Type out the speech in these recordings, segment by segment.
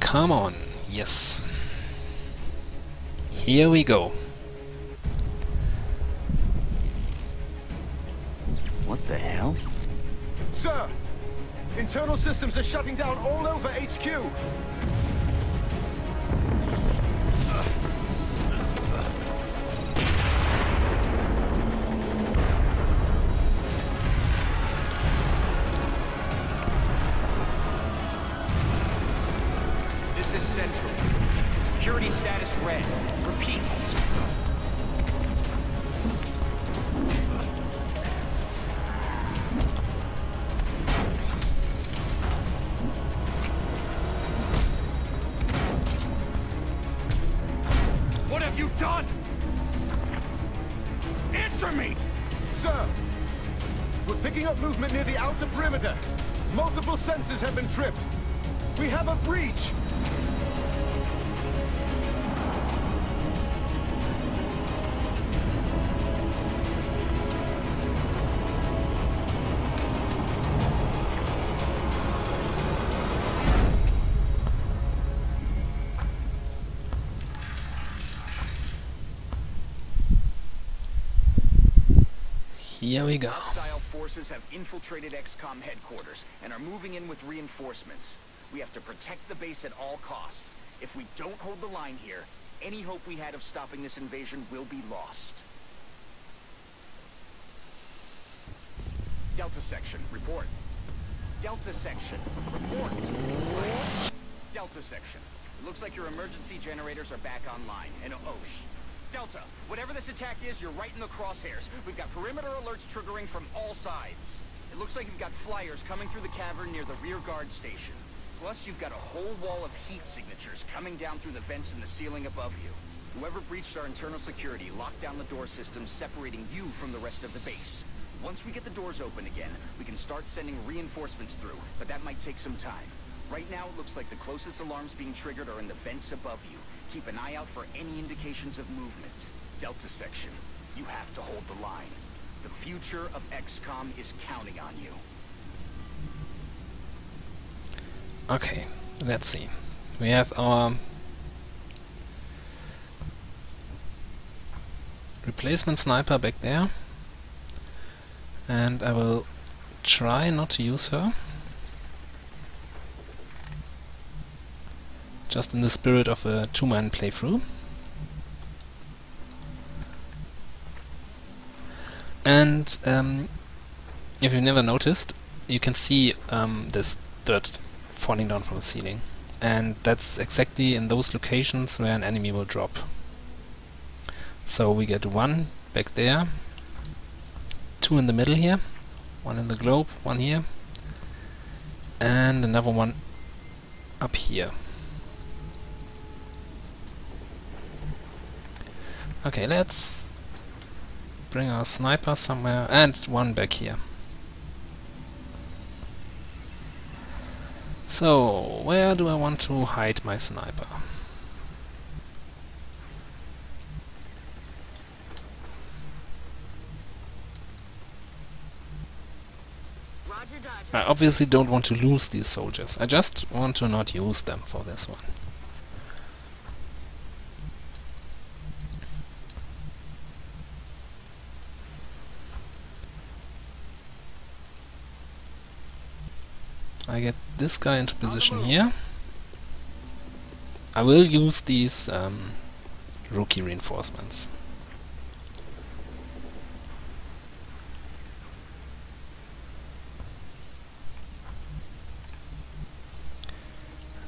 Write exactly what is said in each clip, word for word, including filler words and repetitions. Come on. Yes. Here we go. What the hell? Sir! Internal systems are shutting down all over H Q! This is Central. Security status red. Repeat. Movement near the outer perimeter. Multiple sensors have been tripped. We have a breach. Here we go. Forces have infiltrated X COM headquarters and are moving in with reinforcements. We have to protect the base at all costs. If we don't hold the line here, any hope we had of stopping this invasion will be lost. Delta Section, report. Delta Section, report. Delta Section, it looks like your emergency generators are back online. And oh, shit. Delta, whatever this attack is, you're right in the crosshairs. We've got perimeter alerts triggering from all sides. It looks like you've got flyers coming through the cavern near the rear guard station. Plus, you've got a whole wall of heat signatures coming down through the vents in the ceiling above you. Whoever breached our internal security locked down the door system, separating you from the rest of the base. Once we get the doors open again, we can start sending reinforcements through, but that might take some time. Right now, it looks like the closest alarms being triggered are in the vents above you. Keep an eye out for any indications of movement. Delta Section, you have to hold the line. The future of X COM is counting on you. Okay, let's see. We have our replacement sniper back there. And I will try not to use her. Just in the spirit of a two-man playthrough. And um, if you've never noticed, you can see um, this dirt falling down from the ceiling. And that's exactly in those locations where an enemy will drop. So we get one back there, two in the middle here, one in the globe, one here, and another one up here. Okay, let's bring our sniper somewhere, and one back here. So, where do I want to hide my sniper? I obviously don't want to lose these soldiers. I just want to not use them for this one. I get this guy into position here. I will use these um, rookie reinforcements.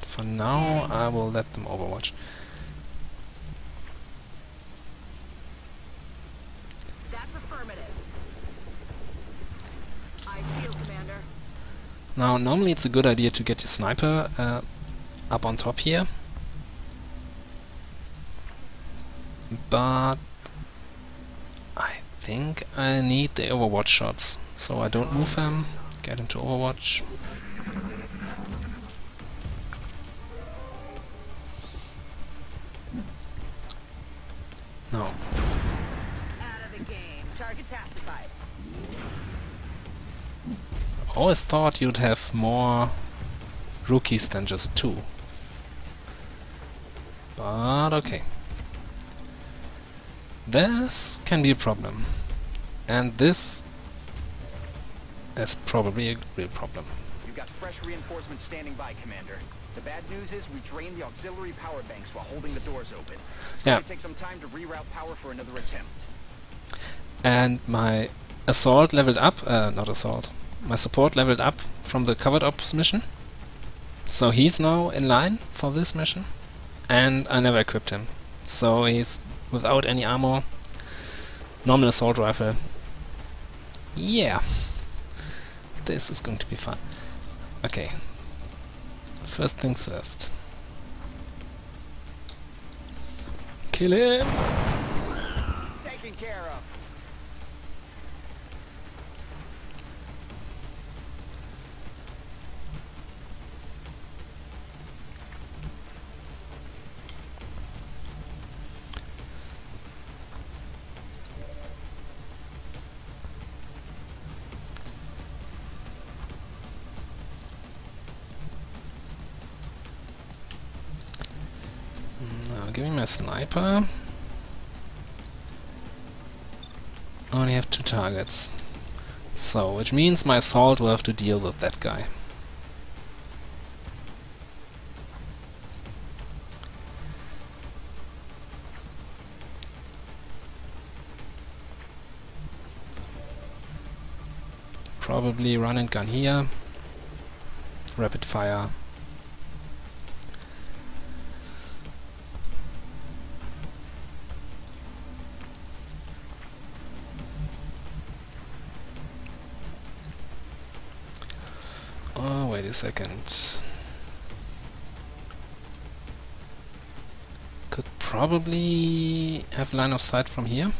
For now, I will let them overwatch. Now, normally it's a good idea to get your sniper uh, up on top here, but I think I need the overwatch shots, so I don't move him, get him to overwatch. No. Always thought you'd have more rookies than just two. But okay. This can be a problem. And this is probably a real problem. You've got fresh reinforcements standing by, Commander. The bad news is we drained the auxiliary power banks while holding the doors open. It's going to take some time to reroute power for another attempt. And my assault leveled up, uh, not assault, my support leveled up from the covered ops mission. So he's now in line for this mission. And I never equipped him. So he's without any armor. Normal assault rifle. Yeah. This is going to be fun. Okay. First things first. Kill him! Taken care of. Give me my sniper. I only have two targets. So, which means my assault will have to deal with that guy. Probably run and gun here. Rapid fire. Second. Could probably have line of sight from here.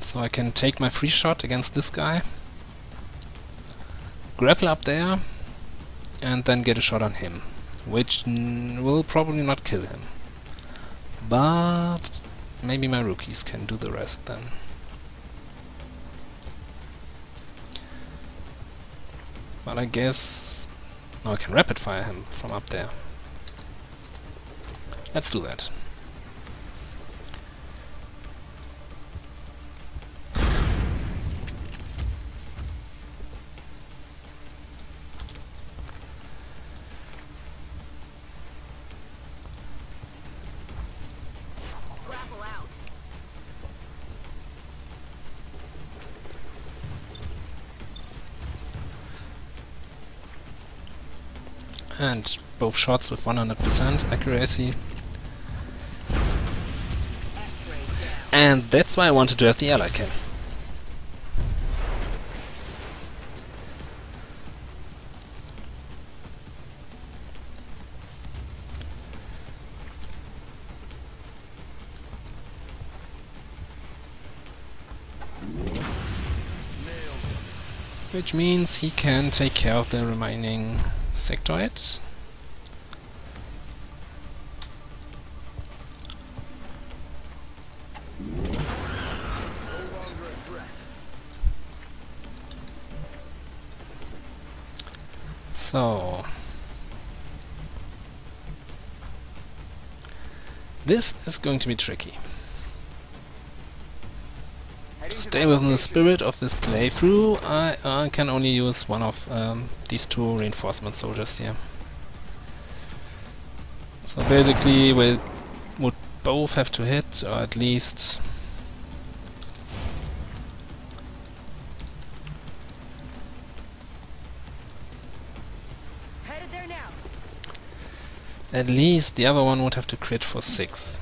So I can take my free shot against this guy. Grapple up there and then get a shot on him. Which n will probably not kill him. But maybe my rookies can do the rest then. But I guess... Oh, I can rapid fire him from up there. Let's do that. And both shots with one hundred percent accuracy. And that's why I wanted to have the ally cam. Which means he can take care of the remaining Sectorids. So this is going to be tricky. To stay within the spirit of this playthrough, I uh, can only use one of um, these two reinforcement soldiers here. So basically we would both have to hit, or at least... Headed there now. At least the other one would have to crit for six.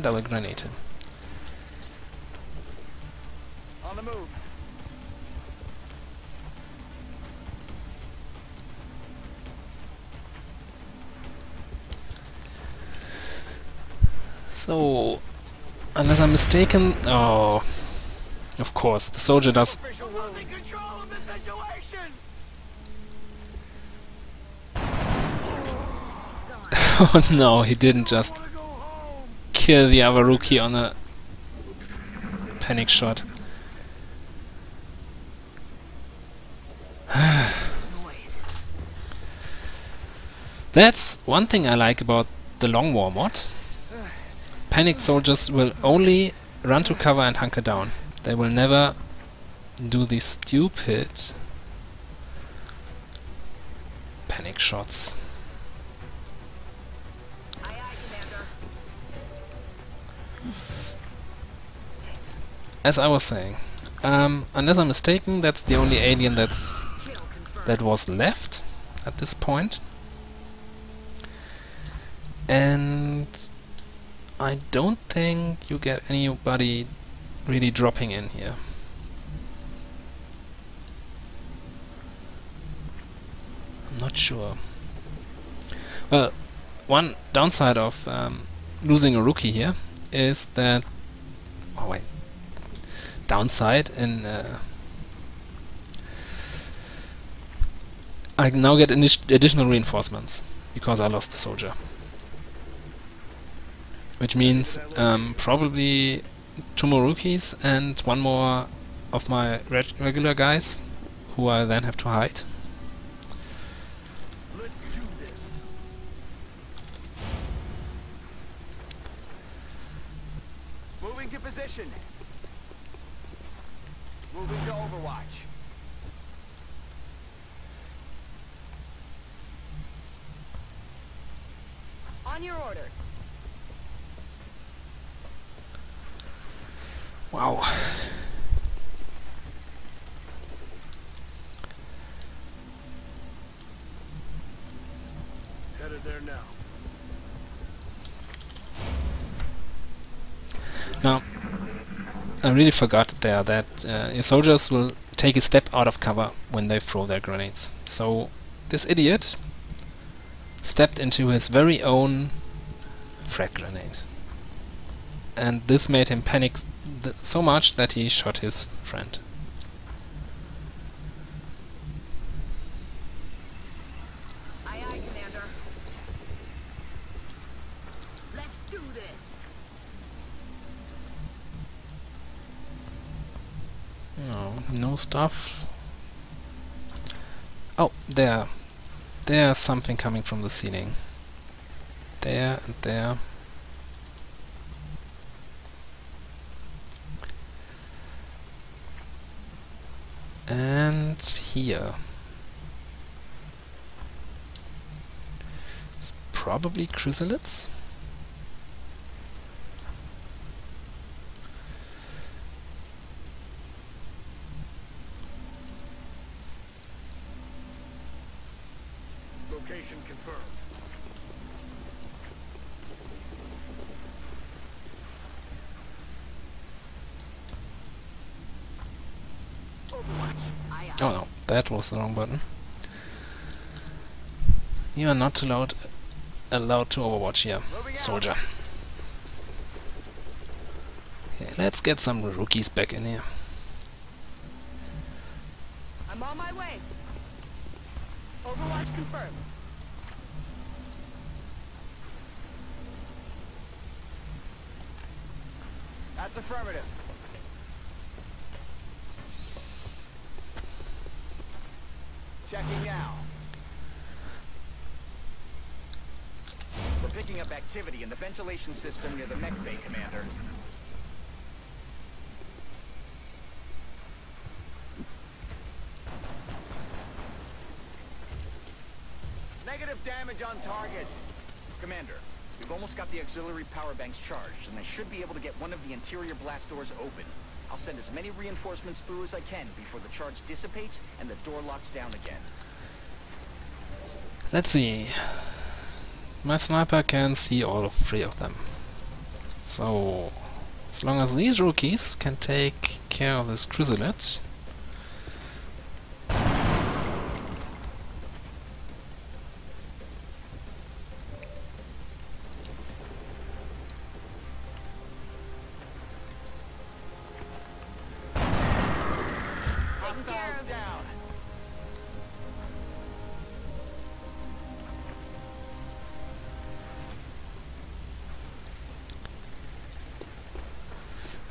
Double grenade him. On the move. So, unless I'm mistaken, oh, of course, the soldier does. Oh no, he didn't just kill the other rookie on a panic shot. That's one thing I like about the Long War mod. Panicked soldiers will only run to cover and hunker down. They will never do these stupid panic shots. Aye, aye, Commander. As I was saying, um, unless I'm mistaken, that's the only alien that's that was left at this point. And I don't think you get anybody really dropping in here. I'm not sure. Well, one downside of um, losing a rookie here is that... Oh wait. Downside in... Uh, I now get additional reinforcements because I lost the soldier. Which means um, probably two more rookies and one more of my reg regular guys, who I then have to hide. Let's do this. Moving to position. Moving to overwatch. On your order. Wow. Headed there now. Now, I really forgot there that uh, your soldiers will take a step out of cover when they throw their grenades. So this idiot stepped into his very own frag grenade. And this made him panic th so much that he shot his friend. Aye, aye, Commander. Let's do this. No, no stuff. Oh, there. There's something coming from the ceiling. There and there. And here. It's probably chrysalids. Location confirmed. Oh no, that was the wrong button. You are not allowed allowed to overwatch here, soldier. Okay, let's get some rookies back in here. I'm on my way. Overwatch confirmed. That's affirmative. Checking now. We're picking up activity in the ventilation system near the mech bay, Commander. Negative damage on target. Commander, we've almost got the auxiliary power banks charged, and I should be able to get one of the interior blast doors open. I'll send as many reinforcements through as I can before the charge dissipates and the door locks down again. Let's see. My sniper can see all of three of them. So, as long as these rookies can take care of this chrysalid.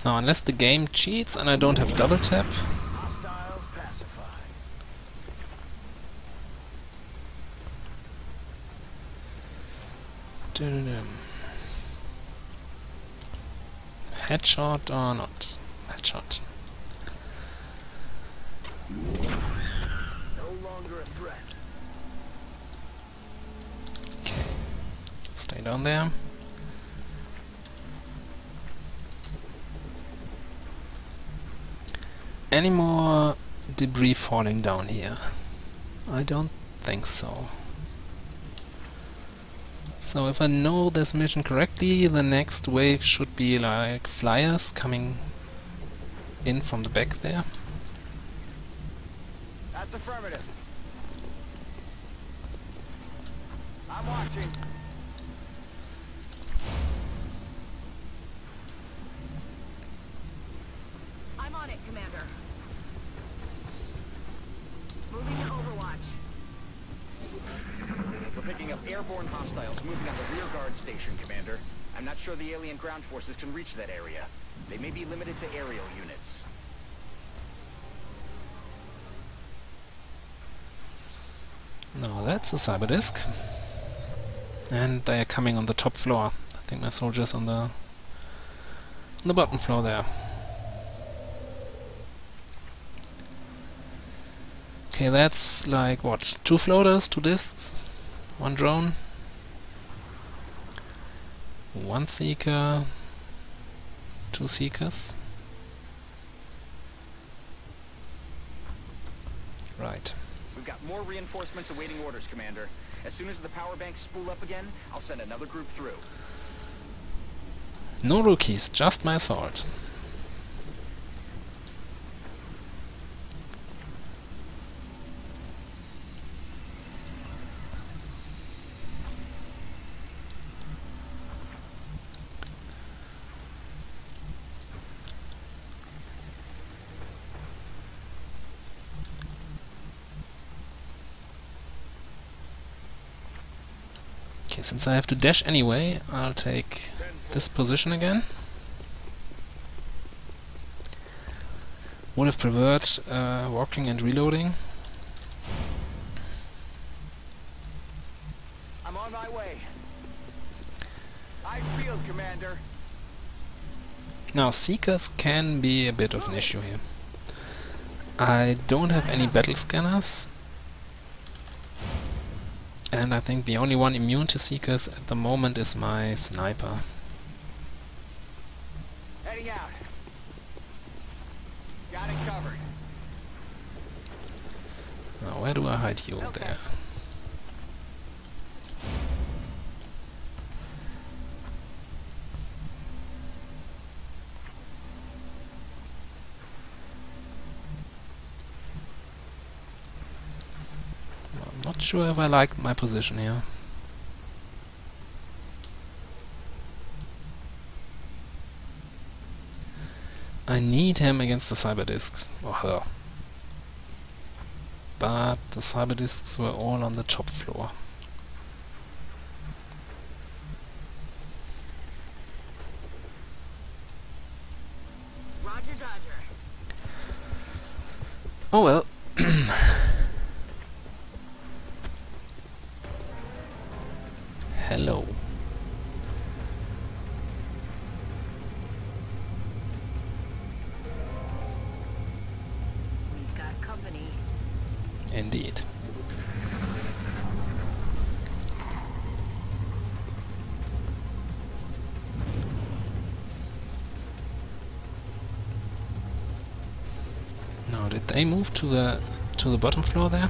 Now, unless the game cheats and I don't have double tap. Headshot or not? Headshot. No longer a threat. Okay. Stay down there. Any more debris falling down here? I don't think so. So if I know this mission correctly, the next wave should be like flyers coming in from the back there. That's affirmative. I'm watching. I'm on it, Commander. Moving to Overwatch. We're picking up airborne hostiles moving on the rear guard station, Commander. I'm not sure the alien ground forces can reach that area. They may be limited to aerial units. Now that's a cyber disk. And they are coming on the top floor. I think my soldier's on the on the bottom floor there. Okay, that's like what? Two floaters, two discs, one drone, one seeker, two seekers. Right. We've got more reinforcements awaiting orders, Commander. As soon as the power banks spool up again, I'll send another group through. No rookies, just my sword. Okay, since I have to dash anyway, I'll take this position again. Would have preferred uh, walking and reloading. I'm on my way. I feel, Commander. Now, seekers can be a bit of an issue here. I don't have any battle scanners. And I think the only one immune to seekers at the moment is my sniper. Heading out. Got it covered. Now where do I hide you? Okay. There. Not sure if I like my position here. I need him against the cyber discs, or her. But the cyber discs were all on the top floor. Roger, Dodger. Oh well. Hello. We've got company. Indeed. Now, did they move to the to the bottom floor there?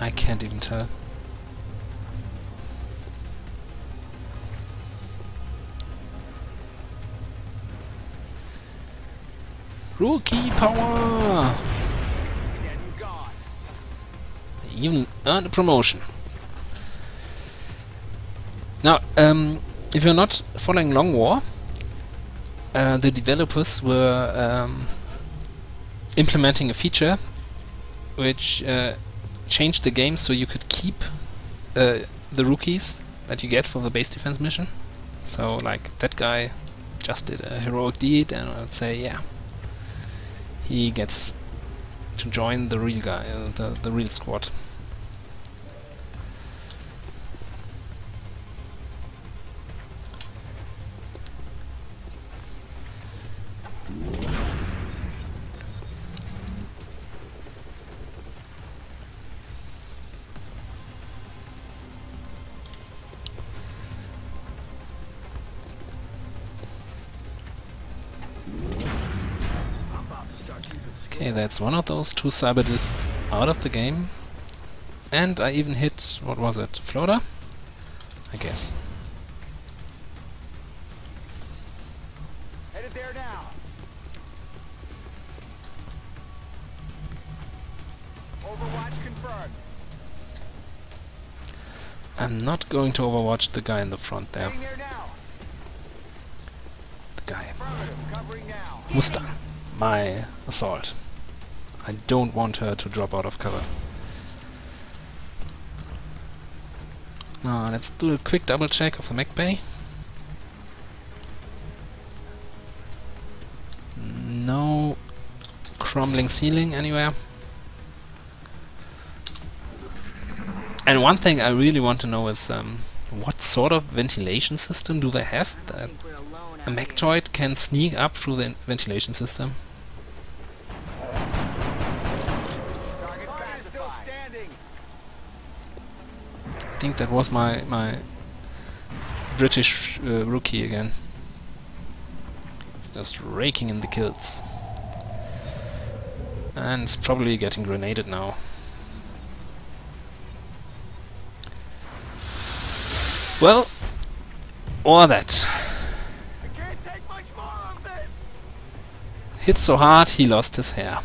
I can't even tell. Rookie power! Even earned a promotion. Now, um, if you're not following Long War, uh, the developers were um, implementing a feature which uh, changed the game so you could keep uh, the rookies that you get for the base defense mission. So, like, that guy just did a heroic deed, and I'd say, yeah, he gets to join the real guy, uh, the, the real squad. Okay, that's one of those two cyber disks out of the game. And I even hit, what was it, Florida? I guess. Headed there now. Overwatch confirmed. I'm not going to overwatch the guy in the front there. The guy. Mustang. My assault. I don't want her to drop out of cover. Now let's do a quick double check of the mech bay. No crumbling ceiling anywhere. And one thing I really want to know is um, what sort of ventilation system do they have? That a Mechtoid can sneak up through the ventilation system. I think that was my my British uh, rookie again. It's just raking in the kills, and it's probably getting grenaded now. Well, or that. I can't take much more of this. Hit so hard, he lost his hair.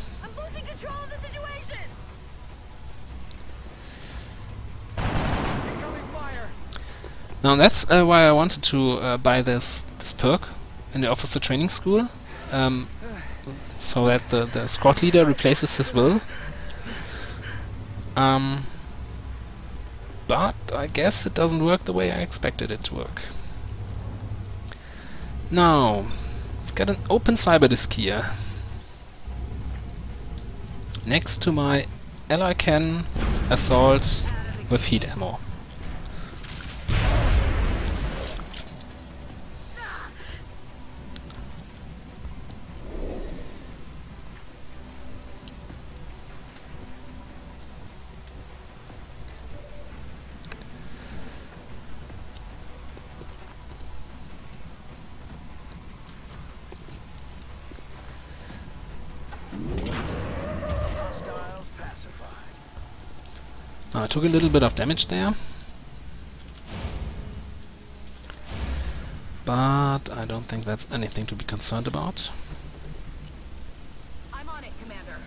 Now that's uh, why I wanted to uh, buy this this perk in the officer training school, um, so that the, the squad leader replaces his will. Um, but I guess it doesn't work the way I expected it to work. Now, I've got an open cyber disk here, next to my ally cannon assault with heat ammo. I took a little bit of damage there, but I don't think that's anything to be concerned about. I'm on it, Commander.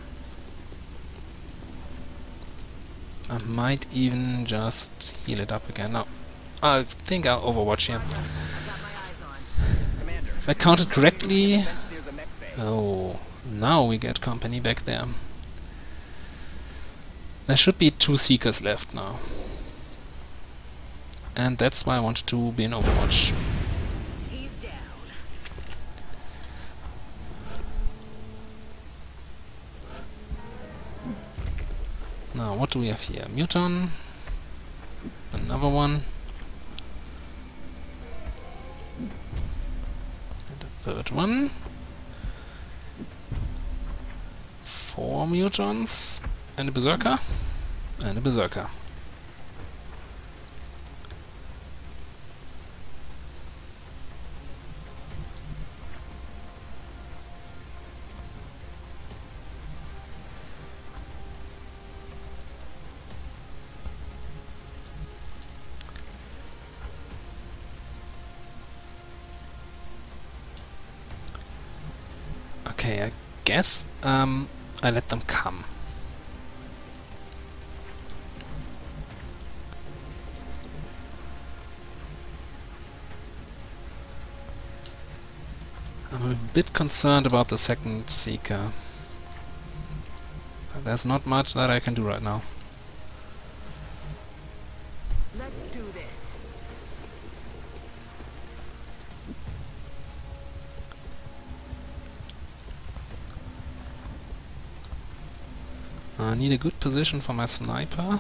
I might even just heal it up again. No, I think I'll overwatch here. If I counted correctly... Oh, now we get company back there. There should be two Seekers left now. And that's why I wanted to be in Overwatch. He's down. Now, what do we have here? Muton. Another one. And a third one. Four Mutons. And a Berserker. And a Berserker. Okay, I guess um, I let them come. I'm a bit concerned about the second Seeker. But there's not much that I can do right now. Let's do this. I need a good position for my sniper.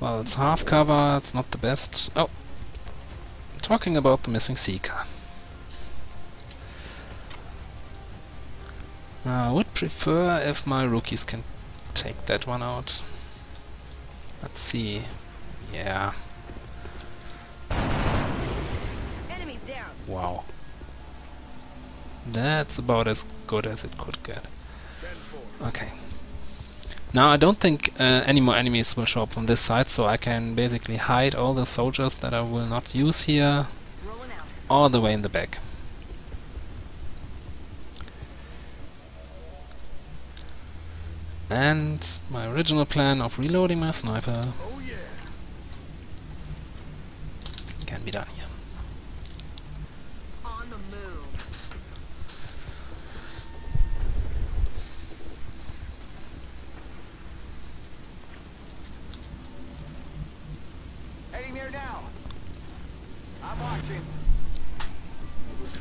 Well, it's half cover, it's not the best. Oh, talking about the missing seeker. I would prefer if my rookies can take that one out. Let's see. Yeah. Enemies down. Wow. That's about as good as it could get. Okay. Now I don't think uh, any more enemies will show up on this side, so I can basically hide all the soldiers that I will not use here all the way in the back. And my original plan of reloading my sniper oh, yeah. can be done here. On the move. Heading there now. I'm watching.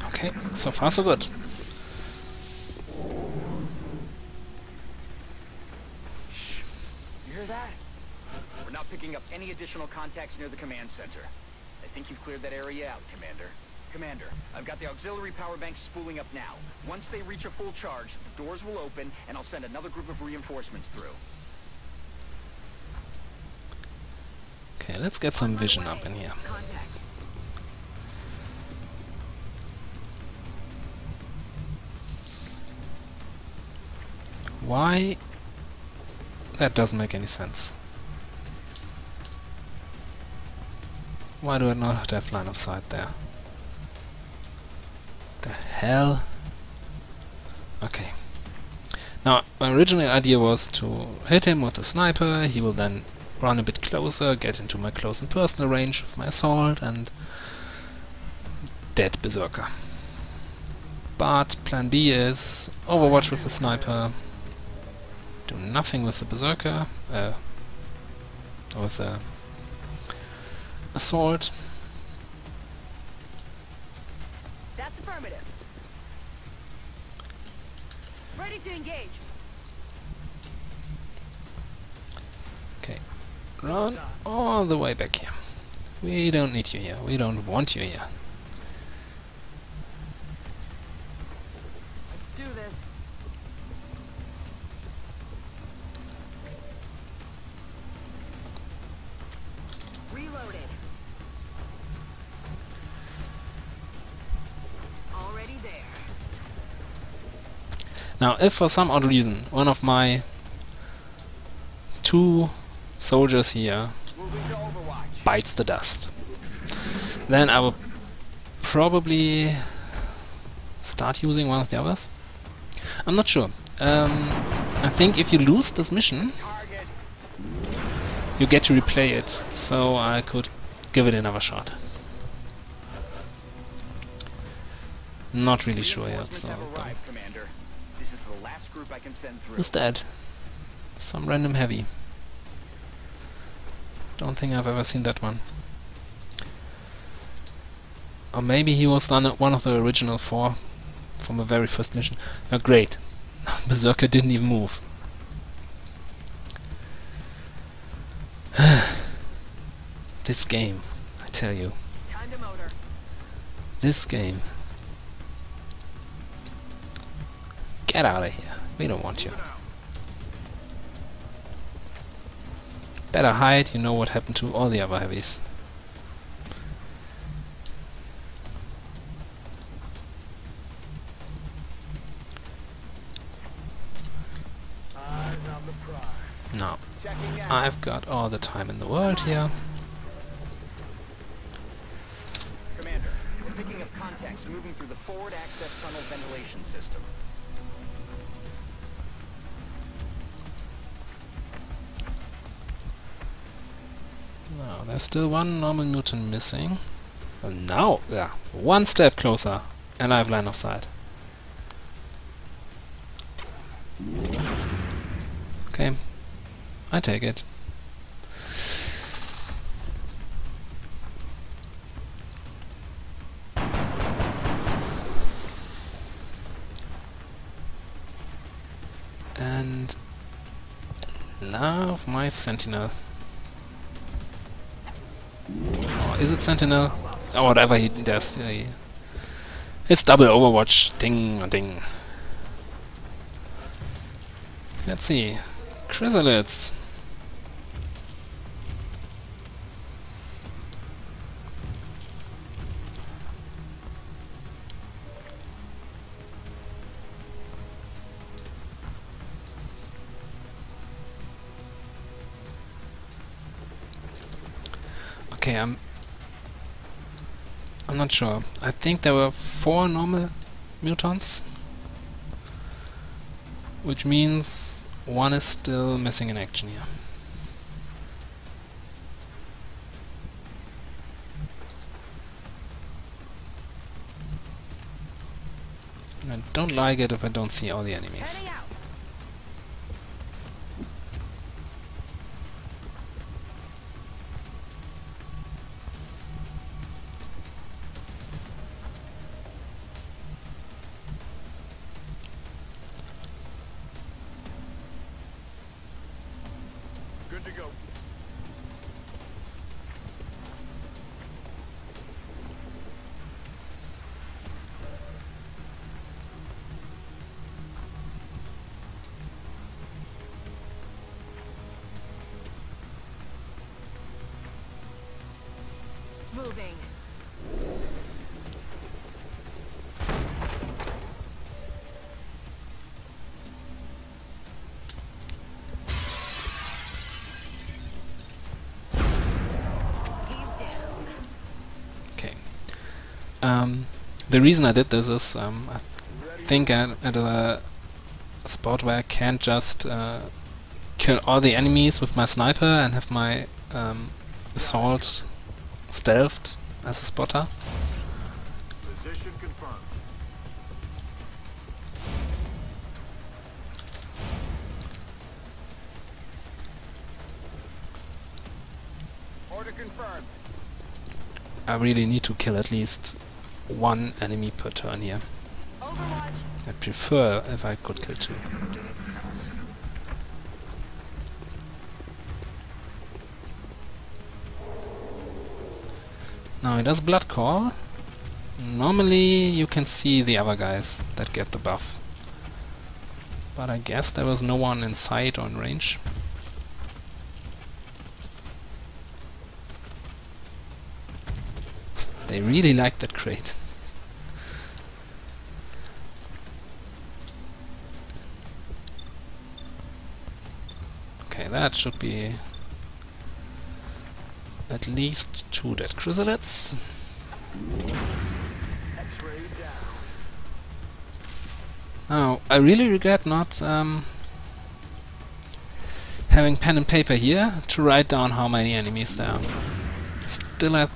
Okay, so far so good. Picking up any additional contacts near the command center. I think you've cleared that area out, Commander. Commander, I've got the auxiliary power bank spooling up now. Once they reach a full charge, the doors will open, and I'll send another group of reinforcements through. Okay, let's get some vision up in here. Contact. Why? That doesn't make any sense. Why do I not have line of sight there? The hell? Okay. Now, my original idea was to hit him with a sniper, he will then run a bit closer, get into my close and personal range with my assault, and... dead berserker. But plan B is overwatch with the sniper, do nothing with the berserker, uh, with the... assault. That's affirmative. Ready to engage. Okay. Run all the way back here. We don't need you here. We don't want you here. Let's do this. Reloaded. Now, if for some odd reason one of my two soldiers here bites the dust, then I will probably start using one of the others. I'm not sure. Um, I think if you lose this mission, you get to replay it, so I could give it another shot. Not really sure yet, so... I can send through. Who's that? Some random heavy. Don't think I've ever seen that one. Or maybe he was done at one of the original four from the very first mission. Oh, great. Berserker didn't even move. This game, I tell you. Time to motor. This game. Get out of here. We don't want you. Better hide, you know what happened to all the other heavies. No. I've got all the time in the world here. Commander, we're picking up contacts moving through the forward access tunnel ventilation system. Now, there's still one normal mutant missing. And now, yeah, one step closer, and I have line of sight. Okay, I take it. love my sentinel. Oh, is it sentinel? Oh, whatever he does. Yeah, yeah. It's double Overwatch. Ding, ding. Let's see. Chrysalids. Okay, I'm... I'm not sure. I think there were four normal mutons. Which means one is still missing in action here. And I don't like it if I don't see all the enemies. Okay. Um, the reason I did this is um, I think I, at a spot where I can't just uh, kill all the enemies with my sniper and have my um, assault stealthed as a spotter. Position confirmed. Order confirmed. I really need to kill at least one enemy per turn here. Overwatch. I'd prefer if I could kill two. Now he does blood call. Normally you can see the other guys that get the buff. But I guess there was no one in sight or in range. They really like that crate. Okay, that should be at least two dead chrysalids. Now, I really regret not um, having pen and paper here to write down how many enemies there are. Still, have,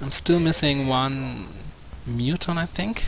I'm still missing one muton, I think.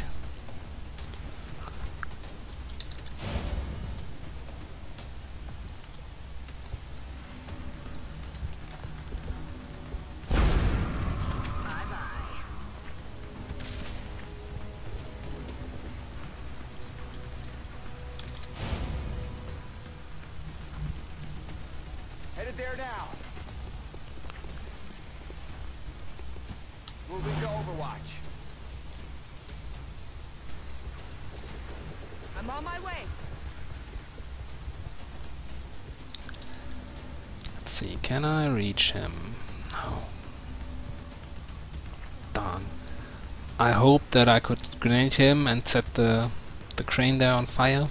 Can I reach him? No. Darn. I hope that I could grenade him and set the the crane there on fire.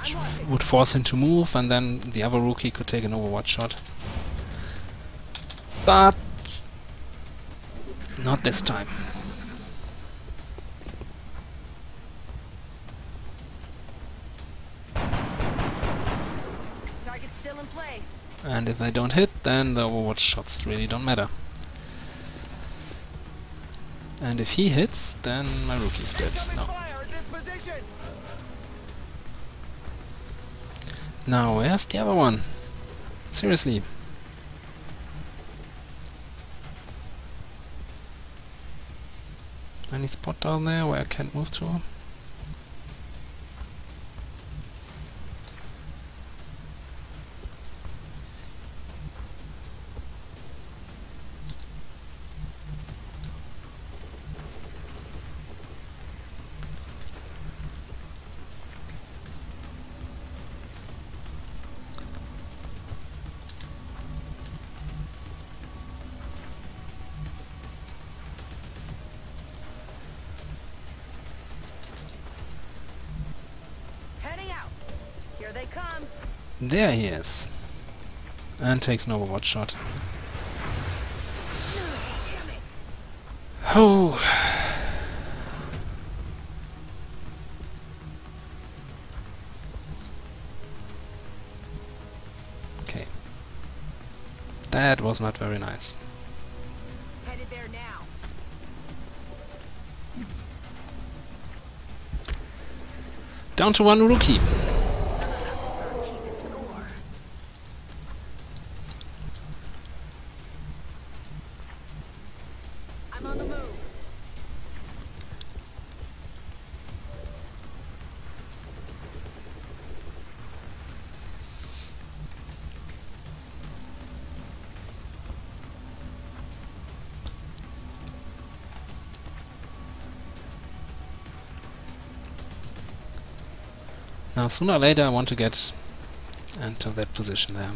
Which would force him to move, and then the other rookie could take an overwatch shot. But not this time. And if they don't hit, then the overwatch shots really don't matter. And if he hits, then my rookie's dead. No. Now, where's the other one? Seriously. Any spot down there where I can't move to? There he is. And takes an overwatch shot. Oh. Okay. That was not very nice. Headed there now. Down to one rookie. Now, sooner or later, I want to get into that position there.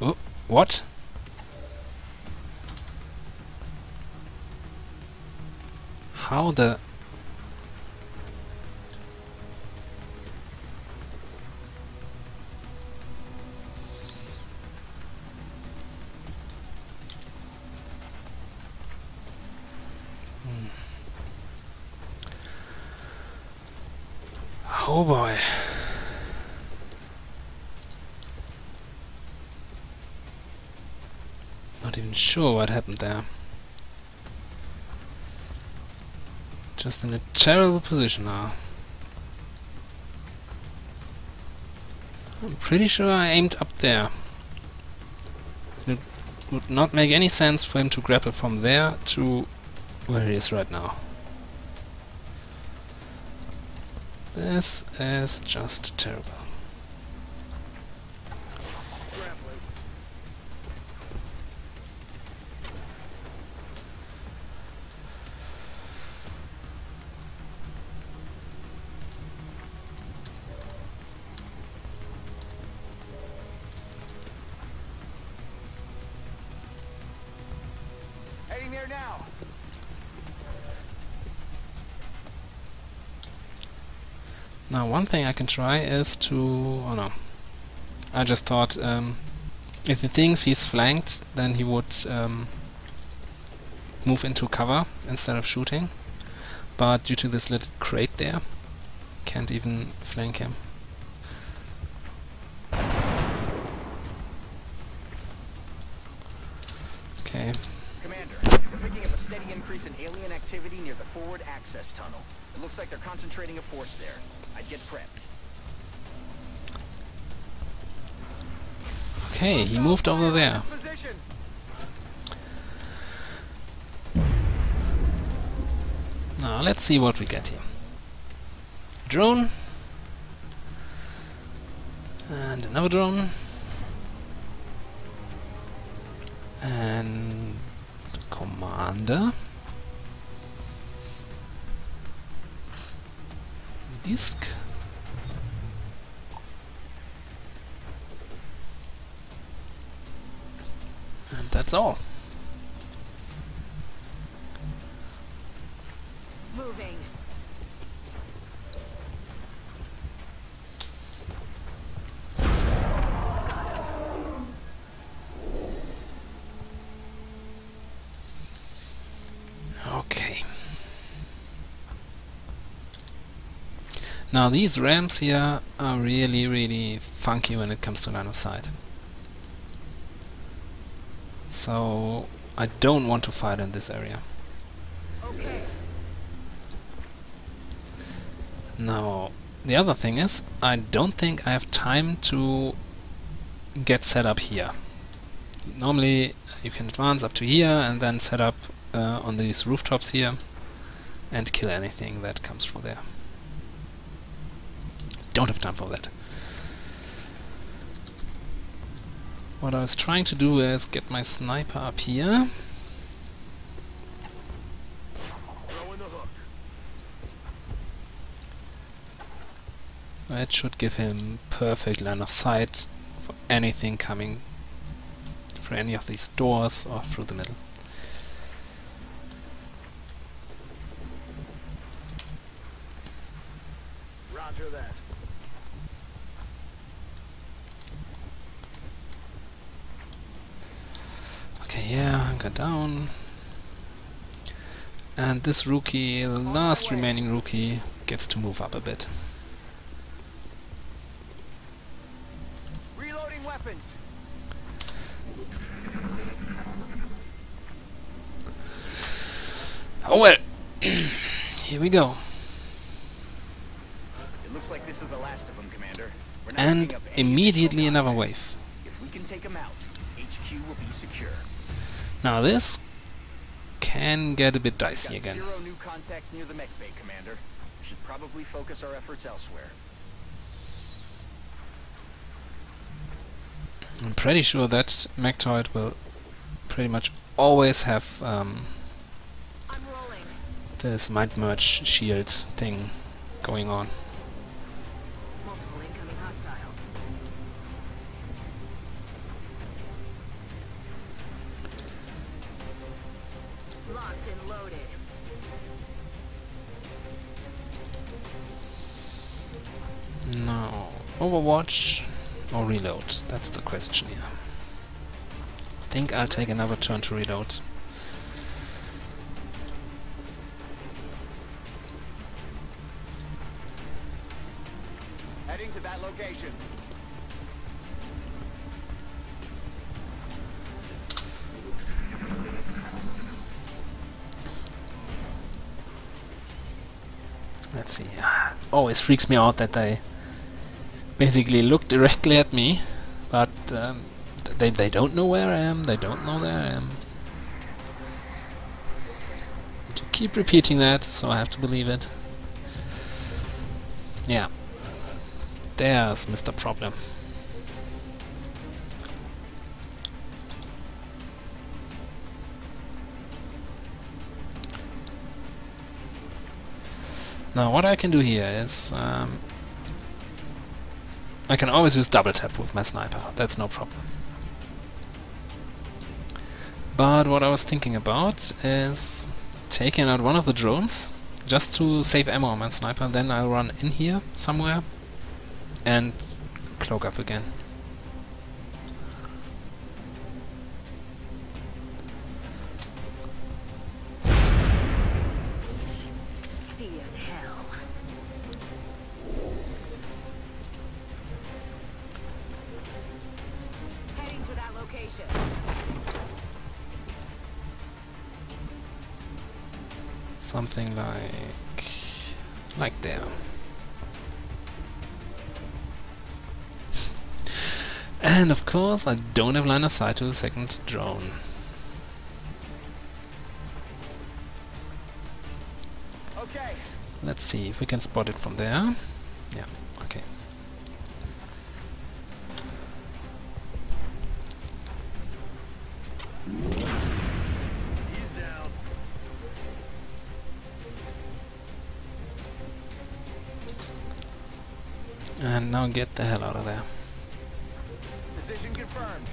Oh, what? How the... Oh boy. Not even sure what happened there. Just in a terrible position now. I'm pretty sure I aimed up there. It would not make any sense for him to grapple from there to where he is right now. This is just terrible. Heading there now. Now one thing I can try is to... oh no. I just thought um, if he thinks he's flanked, then he would um, move into cover instead of shooting. But due to this little crate there, can't even flank him. Okay. Commander, we're picking up a steady increase in alien activity near the forward access tunnel. It looks like they're concentrating a force there. I'd get prepped. Okay, he moved over there. Now, let's see what we get here. Drone. And another drone. And... Commander. Disk. And that's all. Moving. Okay. Now these ramps here are really, really funky when it comes to line of sight. So I don't want to fight in this area. Okay. Now the other thing is, I don't think I have time to get set up here. Normally you can advance up to here and then set up uh, on these rooftops here and kill anything that comes from there. Don't have time for that. What I was trying to do is get my sniper up here. That should give him perfect line of sight for anything coming through any of these doors or through the middle. Okay, yeah, hunker down. And this rookie, the last remaining rookie, gets to move up a bit. Reloading weapons. Oh well. Here we go. It looks like this is the last of them, Commander. We're not and immediately another wave. If we can take them out, H Q will be secure. Now this can get a bit dicey again. Zero new contacts near the mech bay, Commander. We should probably focus our efforts elsewhere. I'm pretty sure that Mechtoid will pretty much always have um, this mind merge shield thing going on. Multiple incoming hostiles. Locked and loaded. Now, overwatch or reload? That's the question here. I think I'll take another turn to reload. Heading to that location. Let's see. Always freaks me out that they basically look directly at me, but um, they, they don't know where I am, they don't know where I am. To keep repeating that, so I have to believe it. Yeah. There's Mister Problem. Now what I can do here is um, I can always use double tap with my sniper, that's no problem. But what I was thinking about is taking out one of the drones, just to save ammo on my sniper, then I'll run in here somewhere and cloak up again. Something like... like there. And of course I don't have line of sight to the second drone. Okay. Let's see if we can spot it from there. Yeah, okay. And now get the hell out of there. Position confirmed.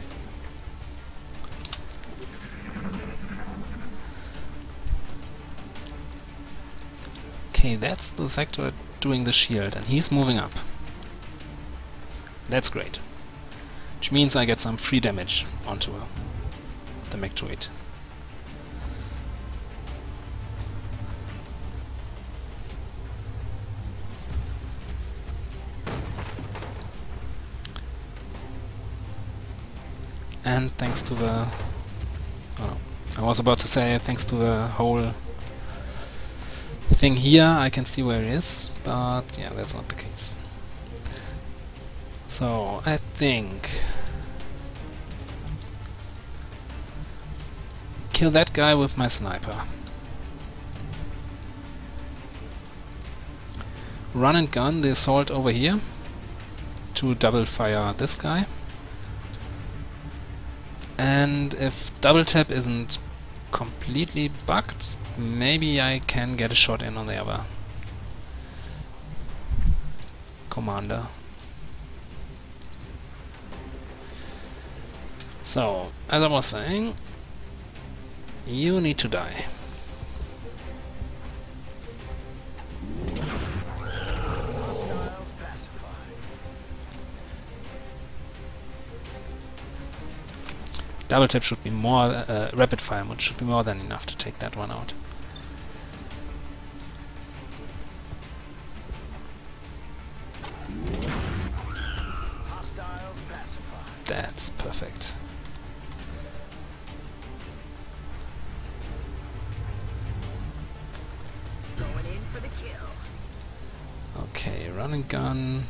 Okay, that's the Sector doing the shield, and he's moving up. That's great. Which means I get some free damage onto uh, the Mechtoid. And thanks to the... Oh, I was about to say, thanks to the whole thing here, I can see where it is, but yeah, that's not the case. So, I think... kill that guy with my sniper. Run and gun the assault over here to double fire this guy. And if double tap isn't completely bugged, maybe I can get a shot in on the other commander. So, as I was saying, you need to die. Double tap should be more, uh, rapid fire mode should be more than enough to take that one out. That's perfect. Okay, run and gun.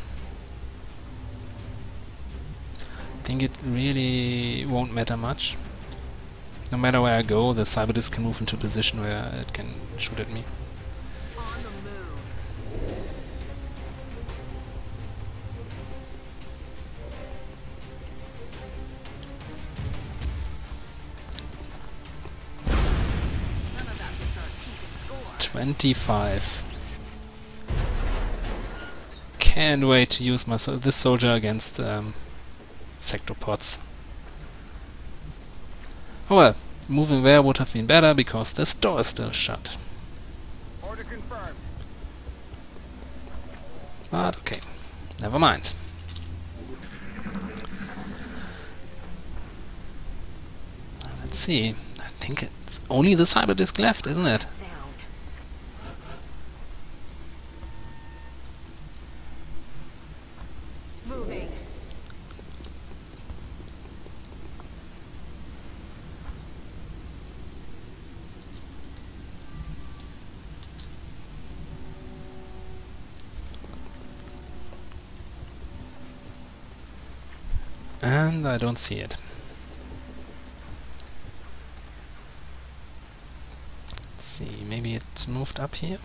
I think it really won't matter much. No matter where I go, the cyber disk can move into a position where it can shoot at me. twenty-five. Can't wait to use my so this soldier against um, Sectorids. Oh well, moving there would have been better because this door is still shut. Order confirmed. But okay, never mind. Let's see. I think it's only the cyber disk left, isn't it? And I don't see it. Let's see, maybe it moved up here.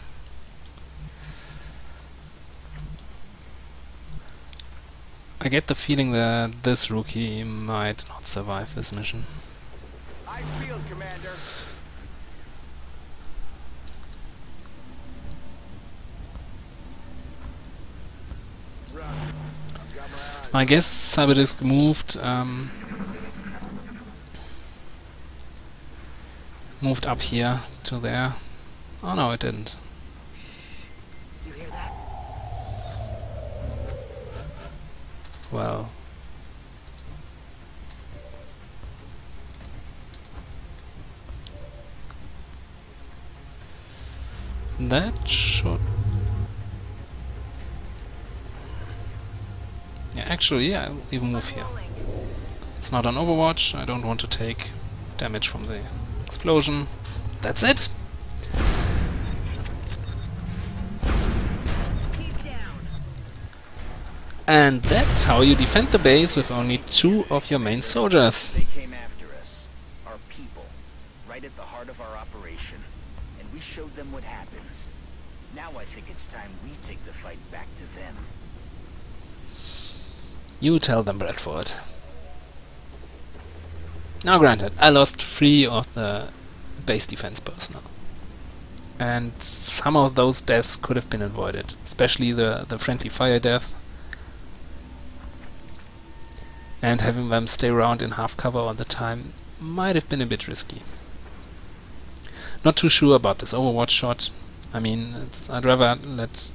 I get the feeling that this rookie might not survive this mission. I field, Commander. My guess cyber disk moved um, moved up here to there. Oh no, it didn't. You hear that? Well, that should. Actually, yeah, I'll even move here. It's not on Overwatch, I don't want to take damage from the explosion. That's it! And that's how you defend the base with only two of your main soldiers. They came after us, our people, right at the heart of our operation, and we showed them what happens. Now I think it's time we take the fight back to them. You tell them, Bradford. Now granted, I lost three of the base defense personnel. And some of those deaths could have been avoided, especially the, the friendly fire death. And having them stay around in half cover all the time might have been a bit risky. Not too sure about this Overwatch shot. I mean, it's, I'd rather let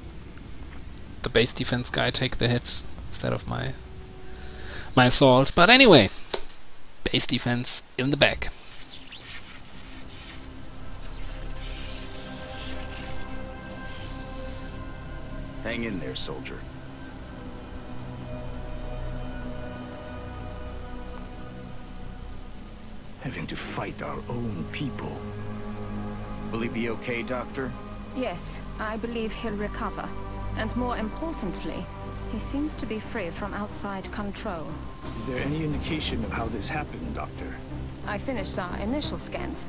the base defense guy take the hit instead of my my assault, but anyway, base defense in the back. Hang in there, soldier. Having to fight our own people. Will he be okay, Doctor? Yes, I believe he'll recover, and more importantly, he seems to be free from outside control. Is there any indication of how this happened, Doctor? I finished our initial scans,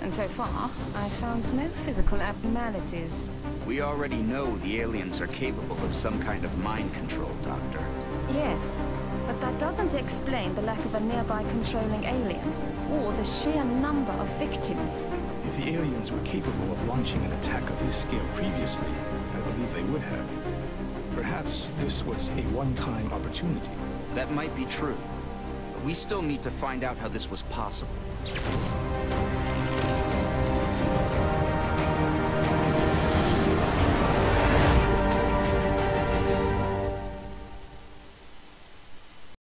and so far, I found no physical abnormalities. We already know the aliens are capable of some kind of mind control, Doctor. Yes, but that doesn't explain the lack of a nearby controlling alien, or the sheer number of victims. If the aliens were capable of launching an attack of this scale previously, I believe they would have. Perhaps this was a one-time opportunity. That might be true, but we still need to find out how this was possible.